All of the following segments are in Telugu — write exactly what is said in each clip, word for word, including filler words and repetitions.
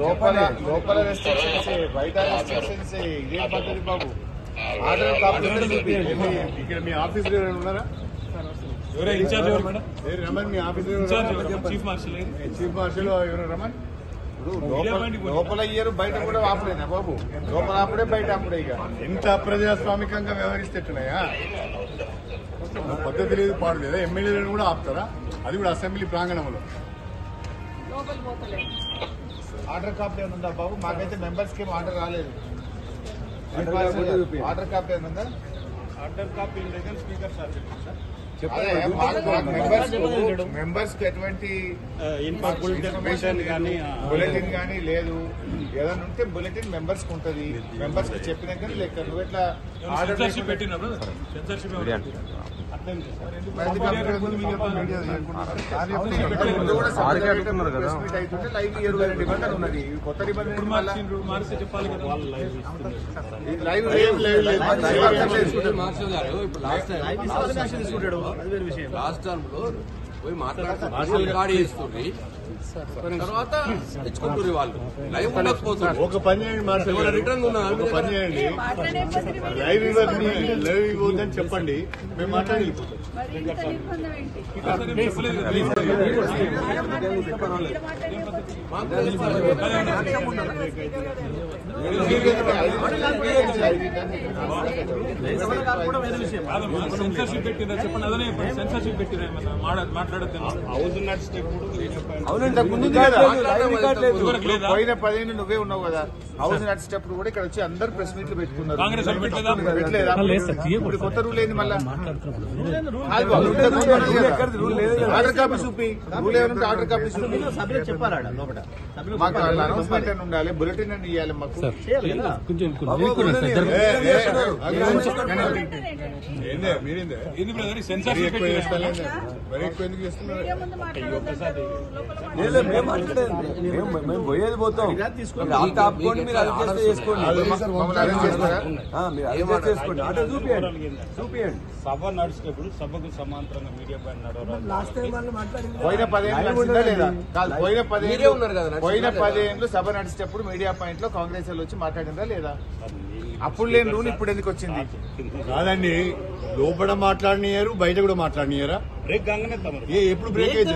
లోపల లోపల రెస్ట్రిక్షన్స్ బయట రెస్ట్రిక్షన్స్ ఇదే పద్ధతి బాబు. ఆర్డర్ కాపీ ఇక్కడ మీ ఆఫీస్ ఉన్నారా? రమన్ మీ office chief marshal chief marshal ఎవరు రమన్? లోపల ఇయ్యారు బయట కూడా ఆపలేదా బాబు? లోపల ఆపడే బయట ఆపడే. ఇక ఎంత అప్రజాస్వామికంగా వ్యవహరిస్తున్నాయా? పద్ధతి లేదు పాడు లేదా. ఎమ్మెల్యేలను కూడా ఆపుతారా? అది కూడా అసెంబ్లీ ప్రాంగణంలో. ఆర్డర్ కాపీ ఉందా బాబు? మాకైతే మెంబర్స్ కి ఆర్డర్ రాలేదు. ఆర్డర్ కాపీ ఉందా? Order copy speaker sir members కి ఎటువంటి ఇన్ఫర్మేషన్ కానీ బులెటిన్ కానీ లేదు. ఏదైనా ఉంటే బులెటిన్ మెంబర్స్ కి ఉంటది. మెంబర్స్ కి చెప్పినా కానీ లేక నువ్వు ఎట్లా ఆర్డర్ పెట్టినప్పుడు లైవ్ ఇరవై నిబంధన ఉన్నది. కొత్త నిబంధన లాస్ట్ టర్మ్ లో పోయి మాట్లాడుతుంది. తర్వాత తెచ్చుకుంటారు వాళ్ళు. లైవ్ ఉండకపోతుంది. ఒక పని రిటర్న్ ఒక పని చేయండి. లైవ్ ఇవ్వని లైవ్ ఇవ్వద్దని చెప్పండి. మేము మాట్లాడలేకపోతాం. సెన్సర్షిప్ పెట్టినా చెప్పండి. అదే సెన్సర్షిప్ పెట్టినా మాట్లాడతాను. పోయిన పదిహేను నువ్వే ఉన్నావు కదా. హౌస్ నడిచేటప్పుడు కూడా ఇక్కడ వచ్చి అందరు ప్రెస్ మీట్లు పెట్టుకున్నారు. ఇప్పుడు కొత్త రూల్ ఏంది? మళ్ళీ ఆర్డర్ కాపీ చూపి రూల్ ఏమైనా ఆర్డర్ కాపీ చూపి మాకు అనౌన్స్మెంట్ ఉండాలి. బులెటిన్ అని ఇవ్వాలి మాకు. మేము పోయేది పోతాం. అంత ఆపుకోండి. మీరు అడ్జస్ట్ చేసుకోండి. అడ్జస్ట్ చూపియండి చూపియండి. సభ నడిచేటప్పుడు సభకు సమాంతరంగా మీడియా పైన నడవరాదు. పోయిన పదేళ్ళు సభ నడిచేటప్పుడు మీడియా పాయింట్ లో కాంగ్రెస్ వాళ్ళు వచ్చి మాట్లాడిందా లేదా? అప్పుడు లేని రూల్ ఇప్పుడు ఎందుకు వచ్చింది? కాదండి, లోపల మాట్లాడినారు, బయట కూడా మాట్లాడినారా? బ్రేక్ కాగానే ఎప్పుడు బ్రేక్ కాకపోతే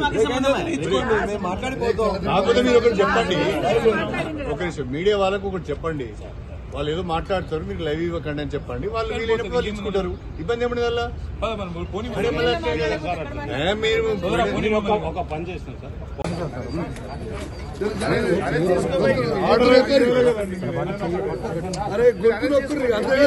మీరు ఒకటి చెప్పండి. ఒక నిమిషం మీడియా వాళ్ళకు ఒకటి చెప్పండి. వాళ్ళు ఏదో మాట్లాడతారు, మీరు లైవ్ ఇవ్వకండి అని చెప్పండి. వాళ్ళు వీలైనప్పుడు వాళ్ళు ఇచ్చుకుంటారు. ఇబ్బంది ఏమన్నా వల్ల మీరు పని చేస్తాం సార్. అరే గవర్నమెంట్ ఆర్డర్ చేయండి. ఆర్డర్ చేయండి. ప్రభుత్వ నిరంకుశ వైఖరి ఇదేమి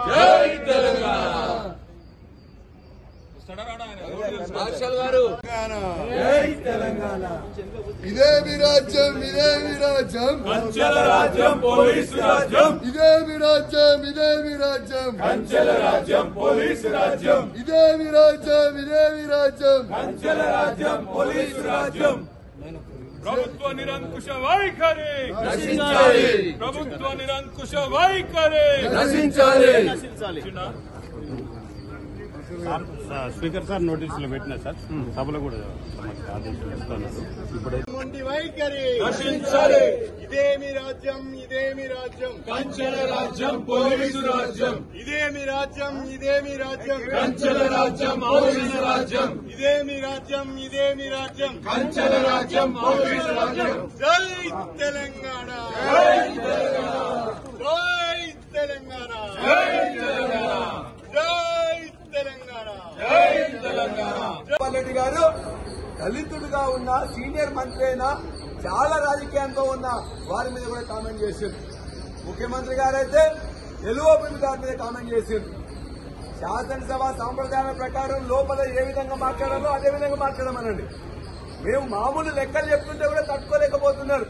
కంచెల రాజ్యం, పోలీస్ రాజ్యం. ఇదేమి రాజ్యం? ఇదేమి రాజ్యం? కంచెల రాజ్యం, పోలీస్ రాజ్యం. ప్రభుత్వ నిరంకుశ వైఖరి. జై తెలంగాణ. జై తెలంగాణ. ఇదేమి రాజ్యం? ఇదేమి రాజ్యం? కంచెల రాజ్యం, పోలీస్ రాజ్యం. ఇదేమి రాజ్యం? ఇదేమి రాజ్యం? కంచెల రాజ్యం, పోలీస్ రాజ్యం. ఇదేమి రాజ్యం? ఇదేమి రాజ్యం? కంచెల రాజ్యం, పోలీస్ రాజ్యం. ప్రభుత్వ నిరంకుశ వైఖరి నశించాలి. ప్రభుత్వ నిరంకుశ వైఖరి నశించాలి. స్పీకర్ సార్ నోటీసులు పెట్టినా సార్ సభలో కూడా వైఖరి నశించాలి. ఇదేమి రాజ్యం, ఇదేమి రాజ్యం, కంచెల రాజ్యం, పోలీసు రాజ్యం. ఇదేమి రాజ్యం, ఇదేమి రాజ్యం, కంచెల రాజ్యం, పోలీసు రాజ్యం. ఇదేమి రాజ్యం, ఇదేమి రాజ్యం, కంచెల రాజ్యం, పోలీసు రాజ్యం. జై తెలంగాణ, జై తెలంగాణ, జై తెలంగాణ, జై తెలంగాణ, జై తెలంగాణ. రెడ్డి గారు దళితుడుగా ఉన్న సీనియర్ మంత్రి అయినా చాలా రాజకీయంతో ఉన్న వారి మీద కూడా కామెంట్ చేసింది. ముఖ్యమంత్రి గారైతే తెలుగుబిడ్డ గారి మీద కామెంట్ చేసింది. శాసనసభ సాంప్రదాయాల ప్రకారం లోపల ఏ విధంగా మాట్లాడాలో అదే విధంగా మాట్లాడమనండి. మేము మామూలు లెక్కలు చెప్తుంటే కూడా తట్టుకోలేకపోతున్నారు.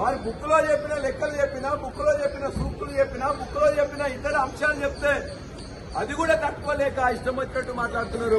వారు బుక్లో చెప్పిన లెక్కలు చెప్పినా, బుక్లో చెప్పిన సూక్తులు చెప్పినా, బుక్లో చెప్పిన ఇతర అంశాలు చెప్తే అది కూడా తట్టుకోలేక ఇష్టం వచ్చినట్టు మాట్లాడుతున్నారు.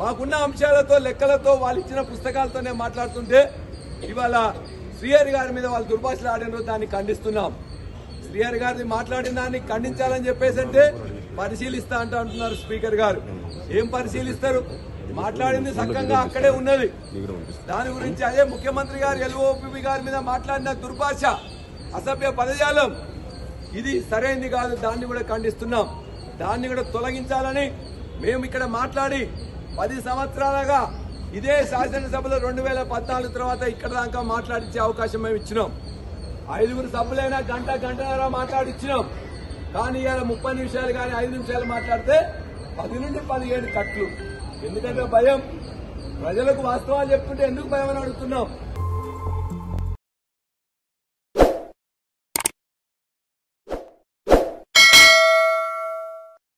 మాకున్న అంశాలతో, లెక్కలతో, వాళ్ళు ఇచ్చిన పుస్తకాలతోనే మాట్లాడుతుంటే ఇవాళ శ్రీహరి గారి మీద వాళ్ళు దుర్భాషలు ఆడిన దాన్ని ఖండిస్తున్నాం. శ్రీహరి గారిని మాట్లాడిన దాన్ని ఖండించాలని చెప్పేసి అంటే పరిశీలిస్తా అంటూ అంటున్నారు స్పీకర్ గారు. ఏం పరిశీలిస్తారు? మాట్లాడింది సక్కంగా అక్కడే ఉన్నది. దాని గురించి అదే ముఖ్యమంత్రి గారు ఎల్ఓపి గారి మీద మాట్లాడిన దుర్భాష, అసభ్య పదజాలం ఇది సరైంది కాదు. దాన్ని కూడా ఖండిస్తున్నాం. దాన్ని కూడా తొలగించాలని మేము ఇక్కడ మాట్లాడి పది సంవత్సరాలుగా ఇదే శాసనసభలో రెండు వేల పద్నాలుగు తర్వాత ఇక్కడ దాకా మాట్లాడించే అవకాశం మేము ఇచ్చినాం. ఐదుగురు సభ్యులైనా గంట గంటన్నర మాట్లాడిచ్చినాం. కానీ ఇలా ముప్పై నిమిషాలు కానీ ఐదు నిమిషాలు మాట్లాడితే పది నుండి పదిహేడు కట్లు. ఎందుకంటే భయం. ప్రజలకు వాస్తవాలు చెప్తుంటే ఎందుకు భయం అని అడుగుతున్నాం.